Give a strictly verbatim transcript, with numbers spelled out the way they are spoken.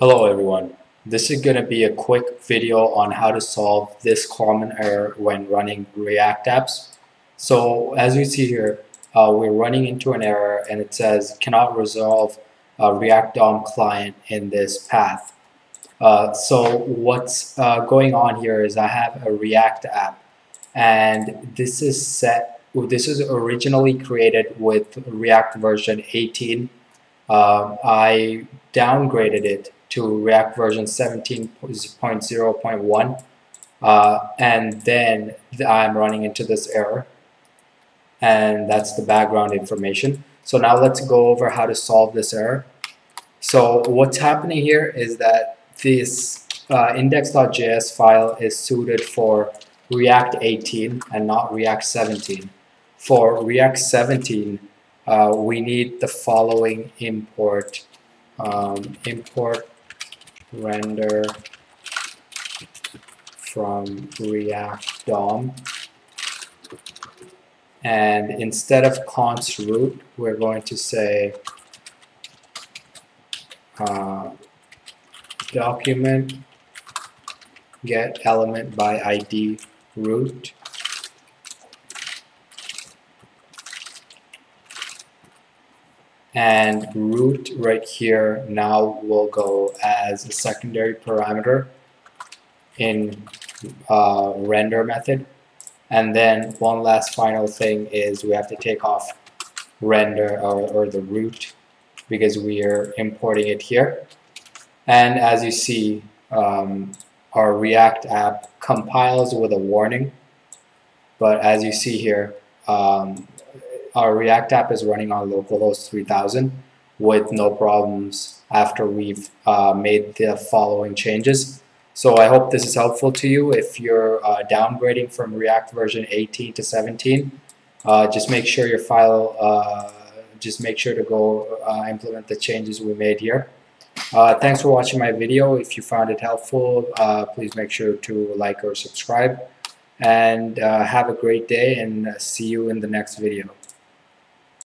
Hello everyone, this is going to be a quick video on how to solve this common error when running React apps. So as you see here, uh, we're running into an error and it says cannot resolve uh, React D O M client in this path. Uh, so what's uh, going on here is I have a React app, and this is set, this is originally created with React version eighteen. Uh, I downgraded it to React version seventeen point zero point one, uh, and then I'm running into this error, and that's the background information. So now let's go over how to solve this error. So what's happening here is that this uh, index.js file is suited for React eighteen and not React seventeen. For React seventeen, uh, we need the following import. Um, import render from React D O M, and instead of const root, we're going to say uh, document get element by I D root, and root right here now will go as a secondary parameter in uh, render method. And then one last final thing is we have to take off render or, or the root, because we are importing it here. And as you see, um, our React app compiles with a warning, but as you see here, um, our React app is running on localhost three thousand with no problems after we've uh, made the following changes. So I hope this is helpful to you. If you're uh, downgrading from React version eighteen to seventeen, uh, just make sure your file, uh, just make sure to go uh, implement the changes we made here. Uh, thanks for watching my video. If you found it helpful, uh, please make sure to like or subscribe, and uh, have a great day, and see you in the next video.